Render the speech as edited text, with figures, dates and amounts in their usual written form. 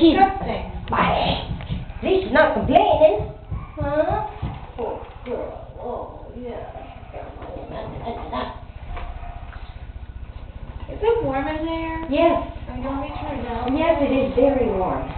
keep quiet. At least you're not complaining. Huh? Poor girl. Oh, yeah. Is it warm in there? Yes. I'm going to be turned down. Yes, it is very warm.